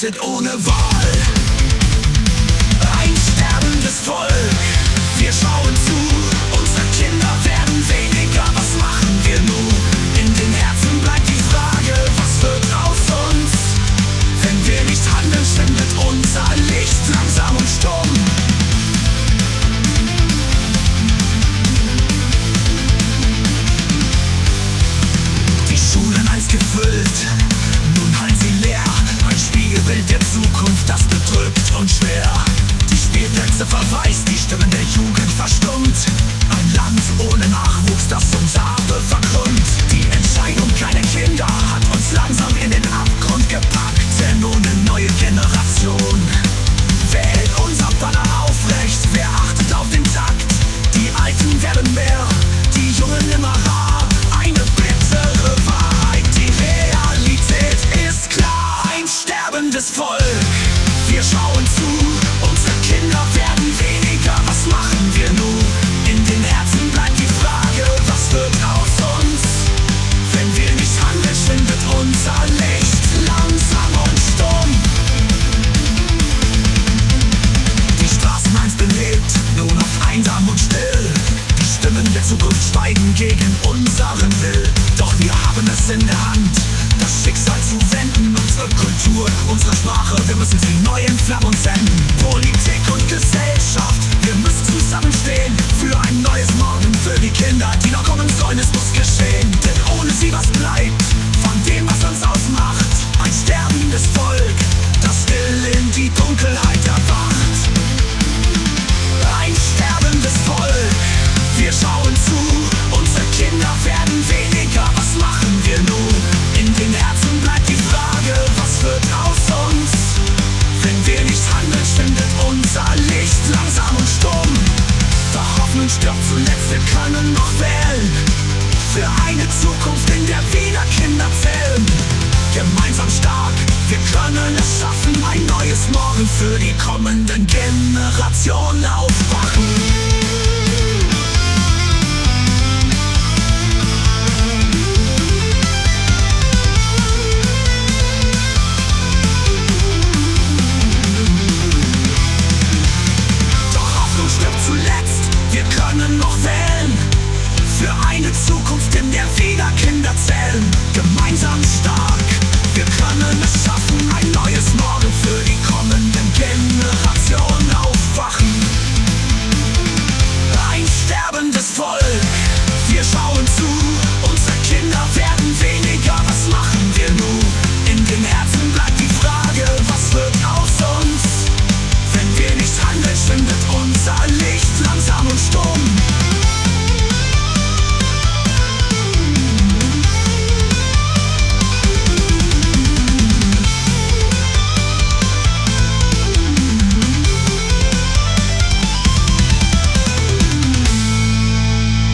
Gerettet ohne Wahl. Ein sterbendes Volk, wir schauen zu. Unsere Kinder werden weniger, was machen wir nun? In den Herzen bleibt die Frage, was wird aus uns? Wenn wir nicht handeln, schwindet unser Licht langsam und stumm. Die Schulen einst gefüllt, nun halten sie leer. Spiegelbild der Zukunft, das bedrückt und schwer. Die Spielplätze verwaist, die Stimmen der Jugend verstummt. Ein Land ohne Nachwuchs, das uns Erbe verkrümmt. Die Entscheidung, kleine Kinder, hat uns langsam in den Abgrund gepackt. Denn ohne neue Generation wählt unser Banner aufrecht. Wer achtet auf den Takt? Die Alten werden mehr, die Jungen immer rar. Eine bittere Wahrheit, die Realität ist klar. Sterbendes Volk, wir schauen zu, unsere Kinder werden weniger, was machen wir nun? In den Herzen bleibt die Frage, was wird aus uns? Wenn wir nicht handeln, schwindet unser Licht langsam und stumm. Die Straßen einst belebt, nun oft einsam und still. Die Stimmen der Zukunft schweigen gegen unseren Willen. Doch wir haben es in der Hand, das Schicksal zu wenden. Unsere Kultur, unsere Sprache, wir müssen sie neu entflammen und senden. Politik und Gesellschaft, wir müssen zusammenstehen. Für ein neues Morgen, für die Kinder, die noch kommen sollen, es muss geschehen. Denn ohne sie was bleibt, von dem was uns ausmacht. Ein sterbendes Volk, das still in die Dunkelheit erwacht. Ein sterbendes Volk, wir schauen zu. Unsere Kinder werden weniger, was machen wir nun? In den Herzen bleibt die Frage, was wird aus uns? Wenn wir nicht handeln, schwindet unser Licht langsam und stumm. Doch Hoffnung stirbt zuletzt, wir können noch wählen. Für eine Zukunft, in der wieder Kinder zählen. Gemeinsam stark, wir können es schaffen. Ein neues Morgen für die kommenden Generationen.